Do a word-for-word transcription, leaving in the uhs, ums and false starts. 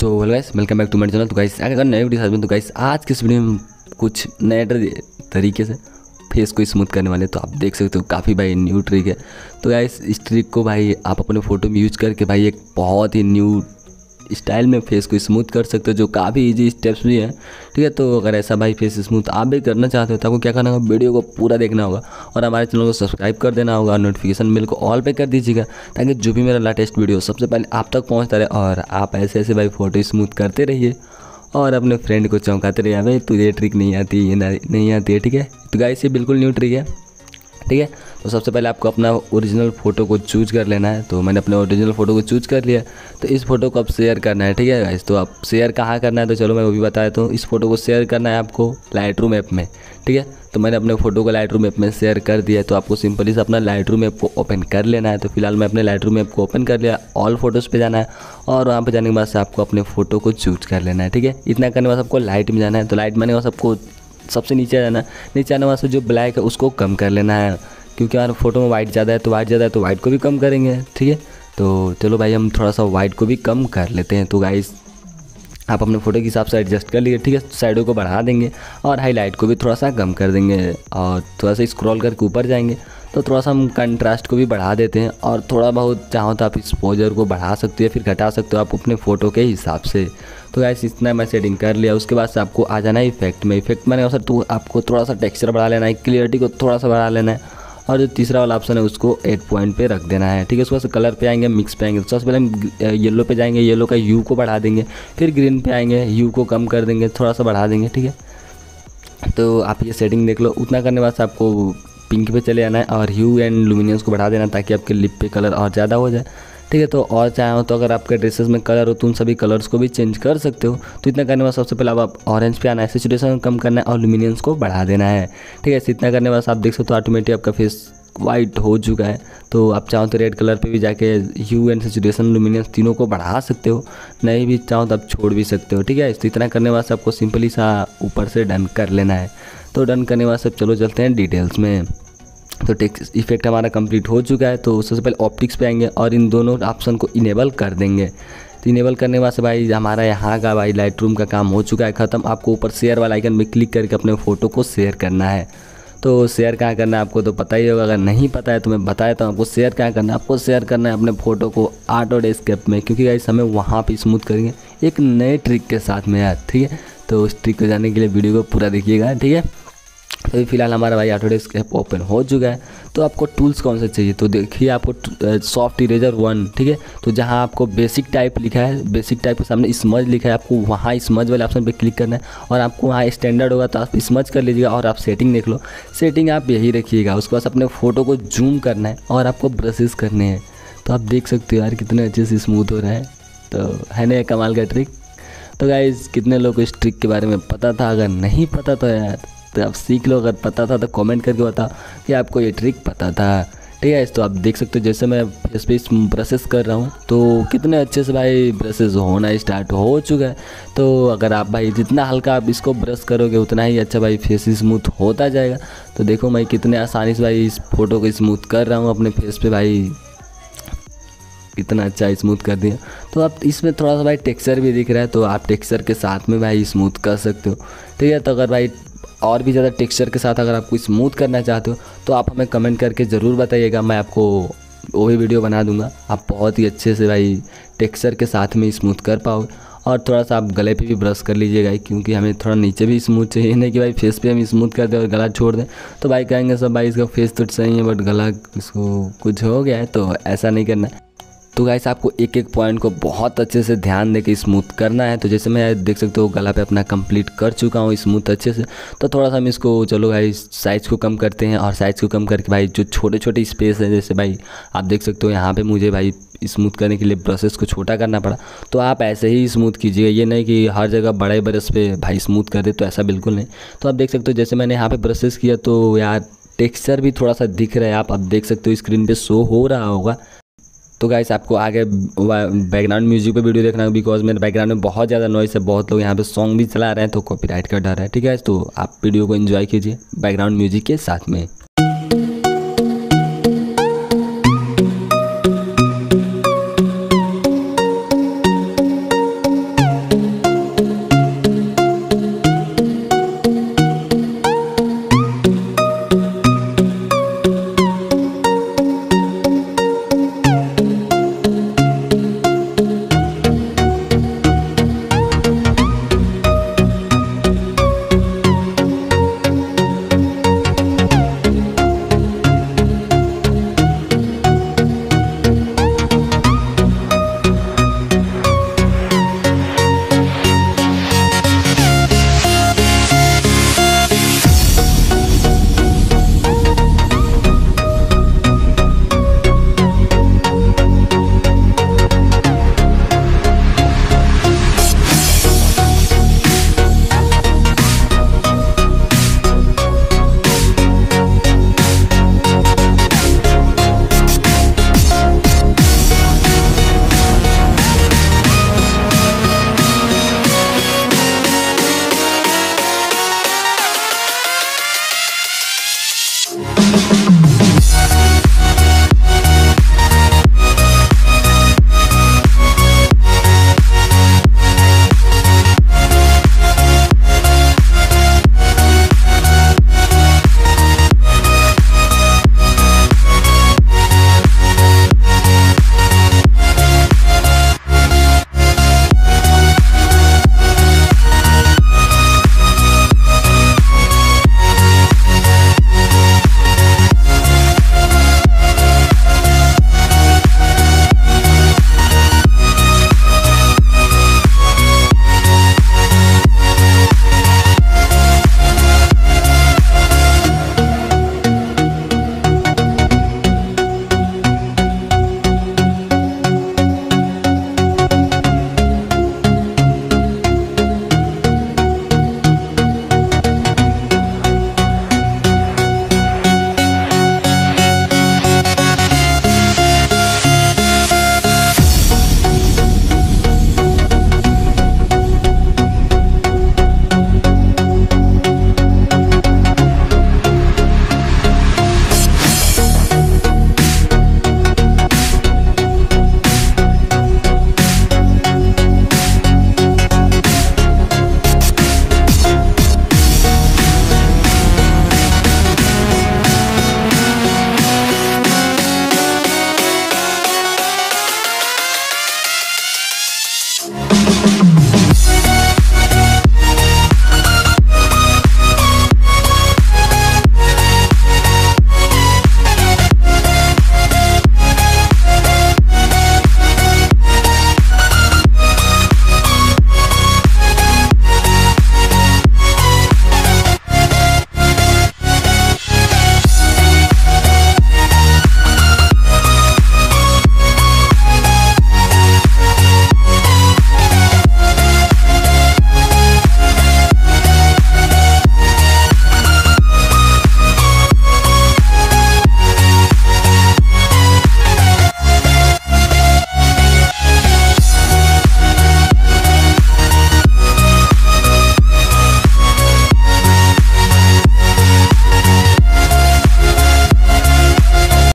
So hello guys, welcome back to my channel. तो guys अगर नए वीडियो साथ में, तो गाइस आज के इस वीडियो में कुछ नए तरीके से फेस को स्मूथ करने वाले। तो आप देख सकते हो काफ़ी भाई न्यू ट्रिक है। तो गाइस इस ट्रिक को भाई आप अपने फ़ोटो में यूज करके भाई एक बहुत ही न्यू स्टाइल में फेस को स्मूथ कर सकते हो, जो काफ़ी इजी स्टेप्स भी हैं। ठीक है, तो अगर ऐसा भाई फेस स्मूथ आप भी करना चाहते हो तो आपको क्या करना होगा, वीडियो को पूरा देखना होगा और हमारे चैनल को सब्सक्राइब कर देना होगा और नोटिफिकेशन बिल को ऑल पे कर दीजिएगा, ताकि जो भी मेरा लेटेस्ट वीडियो सबसे पहले आप तक पहुँचता रहे। और आप ऐसे ऐसे भाई फ़ोटो स्मूथ करते रहिए और अपने फ्रेंड को चौंकाते रहिए, भाई तुझे ट्रिक नहीं आती, ये नहीं आती है। ठीक है, तो गाइस ये बिल्कुल न्यू ट्रिक है। ठीक है, तो सबसे पहले आपको अपना ओरिजिनल फ़ोटो को चूज कर लेना है। तो मैंने अपने ओरिजिनल फ़ोटो को चूज कर लिया। तो इस फोटो को आप शेयर करना है। ठीक है गाइस, तो आप शेयर कहाँ करना है, तो चलो मैं वो भी बता देता हूँ। इस फोटो को शेयर करना है आपको लाइटरूम ऐप में। ठीक है, तो मैंने अपने फ़ोटो को लाइटरूम ऐप में शेयर कर दिया। तो आपको सिंपली से अपना लाइटरूम ऐप को ओपन कर लेना है। तो फिलहाल मैं अपने लाइटरूम ऐप को ओपन कर लिया, ऑल फोटोज़ पे जाना है और वहाँ पे जाने के बाद से आपको अपने फ़ोटो को चूज कर लेना है। ठीक है, इतना करने के बाद आपको लाइट में जाना है। तो लाइट में आने के बाद आपको सबसे नीचे जाना है। नीचे आने वाले जो ब्लैक है उसको कम कर लेना है, क्योंकि हमारे फ़ोटो में वाइट ज़्यादा है। तो वाइट ज़्यादा है तो वाइट को भी कम करेंगे। ठीक है, तो चलो भाई हम थोड़ा सा वाइट को भी कम कर लेते हैं। तो गाइस आप अपने फ़ोटो के हिसाब से एडजस्ट कर लीजिए। ठीक है, साइडों को बढ़ा देंगे और हाईलाइट को भी थोड़ा सा कम कर देंगे और थोड़ा सा स्क्रॉल करके ऊपर जाएंगे। तो थोड़ा सा हम कंट्रास्ट को भी बढ़ा देते हैं और थोड़ा बहुत चाहो तो आप एक्सपोजर को बढ़ा सकते हो, फिर घटा सकते हो आप अपने फ़ोटो के हिसाब से। तो गाइस इतना मैं सेटिंग कर लिया। उसके बाद से आपको आ जाना है इफेक्ट में। इफेक्ट मैंने सर तो आपको थोड़ा सा टेक्स्चर बढ़ा लेना है, क्लियरिटी को थोड़ा सा बढ़ा लेना है और जो तीसरा वाला ऑप्शन है उसको एट पॉइंट पे रख देना है। ठीक है, उसके बाद कलर पे आएंगे, मिक्स पे आएंगे। तो सबसे पहले हम येलो पे जाएंगे, येलो का यू को बढ़ा देंगे, फिर ग्रीन पे आएंगे, यू को कम कर देंगे, थोड़ा सा बढ़ा देंगे। ठीक है, तो आप ये सेटिंग देख लो। उतना करने के बाद आपको पिंक पे चले आना है और ह्यू एंड लुमिनियंस को बढ़ा देना, ताकि आपके लिप पे कलर और ज़्यादा हो जाए। ठीक है, तो और चाहे तो अगर आपके ड्रेसेस में कलर हो तो उन सभी कलर्स को भी चेंज कर सकते हो। तो इतना करने के बाद सबसे पहले आप ऑरेंज पे आना है, सैचुरेशन कम करना है और लुमिनियंस को बढ़ा देना है। ठीक है, इतना करने के बाद आप देख सकते हो ऑटोमेटिक आपका फेस वाइट हो चुका है। तो आप चाहो तो रेड कलर पे भी जाके ह्यू एंड सैचुरेशन लुमिनियंस तीनों को बढ़ा सकते हो, नहीं भी चाहो तो आप छोड़ भी सकते हो। ठीक है, तो इतना करने के बाद आपको सिंपली सा ऊपर से डन कर लेना है। तो डन करने के बाद सब चलो चलते हैं डिटेल्स में। तो टेक्स्ट इफेक्ट हमारा कंप्लीट हो चुका है। तो सबसे पहले ऑप्टिक्स पे आएंगे और इन दोनों ऑप्शन को इनेबल कर देंगे। तो इनेबल करने के बाद से भाई हमारा यहाँ का भाई लाइटरूम का काम हो चुका है ख़त्म। आपको ऊपर शेयर वाला आइकन में क्लिक करके अपने फ़ोटो को शेयर करना है। तो शेयर कहाँ करना है आपको तो पता ही होगा, अगर नहीं पता है तो मैं बता देता हूँ आपको शेयर कहाँ करना है। आपको शेयर करना है अपने फ़ोटो को ऑटोडेस्क ऐप में, क्योंकि गाइस हमें वहाँ पे स्मूथ करेंगे एक नए ट्रिक के साथ में यार। ठीक है, तो उस ट्रिक को जानने के लिए वीडियो को पूरा देखिएगा। ठीक है, तो फिलहाल हमारा भाई ऑटोडेस्क ऐप ओपन हो चुका है। तो आपको टूल्स कौन से चाहिए, तो देखिए आपको सॉफ्ट इरेजर वन। ठीक है, तो जहां आपको बेसिक टाइप लिखा है, बेसिक टाइप के सामने स्मज लिखा है, आपको वहां स्मज वाले ऑप्शन पे क्लिक करना है और आपको वहां स्टैंडर्ड होगा तो आप स्मज कर लीजिएगा और आप सेटिंग देख लो। सेटिंग आप यही रखिएगा। उसके बाद अपने फ़ोटो को जूम करना है और आपको ब्रशेज़ करने हैं। तो आप देख सकते हो यार कितने अच्छे से स्मूथ हो रहा है। तो है ना कमाल का ट्रिक। तो गाइज़ कितने लोगों को इस ट्रिक के बारे में पता था, अगर नहीं पता तो यार तो आप सीख लो। अगर पता था तो कमेंट करके बताओ कि आपको ये ट्रिक पता था। ठीक है, तो आप देख सकते हो जैसे मैं इस पर ब्रशेस कर रहा हूँ तो कितने अच्छे से भाई ब्रशेस होना स्टार्ट हो चुका है। तो अगर आप भाई जितना हल्का आप इसको ब्रश करोगे उतना ही अच्छा भाई फेस स्मूथ होता जाएगा। तो देखो मैं कितने आसानी से भाई इस फोटो को स्मूथ कर रहा हूँ अपने फेस पर, भाई इतना अच्छा स्मूथ कर दिया। तो आप इसमें थोड़ा सा भाई टेक्सचर भी दिख रहा है, तो आप टेक्सचर के साथ में भाई स्मूथ कर सकते हो। ठीक है, तो अगर भाई और भी ज़्यादा टेक्सचर के साथ अगर आपको स्मूथ करना चाहते हो तो आप हमें कमेंट करके ज़रूर बताइएगा, मैं आपको वो भी वीडियो बना दूंगा। आप बहुत ही अच्छे से भाई टेक्सचर के साथ में स्मूथ कर पाओ। और थोड़ा सा आप गले पे भी ब्रश कर लीजिएगा, क्योंकि हमें थोड़ा नीचे भी स्मूथ चाहिए, नहीं कि भाई फेस पे हम स्मूथ कर दें और गला छोड़ दें तो भाई कहेंगे सब भाई इसका फेस तो सही है बट गला इसको कुछ हो गया है। तो ऐसा नहीं करना। तो गाइस आपको एक एक पॉइंट को बहुत अच्छे से ध्यान देके स्मूथ करना है। तो जैसे मैं देख सकते हो गला पे अपना कंप्लीट कर चुका हूँ स्मूथ अच्छे से। तो थोड़ा सा हम इसको चलो गाइस साइज़ को कम करते हैं और साइज़ को कम करके भाई जो छोटे छोटे स्पेस है, जैसे भाई आप देख सकते हो यहाँ पे मुझे भाई स्मूथ करने के लिए ब्रशेस को छोटा करना पड़ा। तो आप ऐसे ही स्मूथ कीजिएगा, ये नहीं कि हर जगह बड़े ब्रश पे भाई स्मूथ कर दे, तो ऐसा बिल्कुल नहीं। तो आप देख सकते हो जैसे मैंने यहाँ पर ब्रशेस किया तो यार टेक्स्चर भी थोड़ा सा दिख रहा है, आप आप देख सकते हो स्क्रीन पर शो हो रहा होगा। तो गाइस आपको आगे बैकग्राउंड म्यूजिक पे वीडियो देखना है, बिकॉज मेरे बैकग्राउंड में बहुत ज़्यादा नॉइस है, बहुत लोग यहाँ पे सॉन्ग भी चला रहे हैं तो कॉपीराइट का डर है। ठीक है, तो आप वीडियो को एंजॉय कीजिए बैकग्राउंड म्यूजिक के साथ में।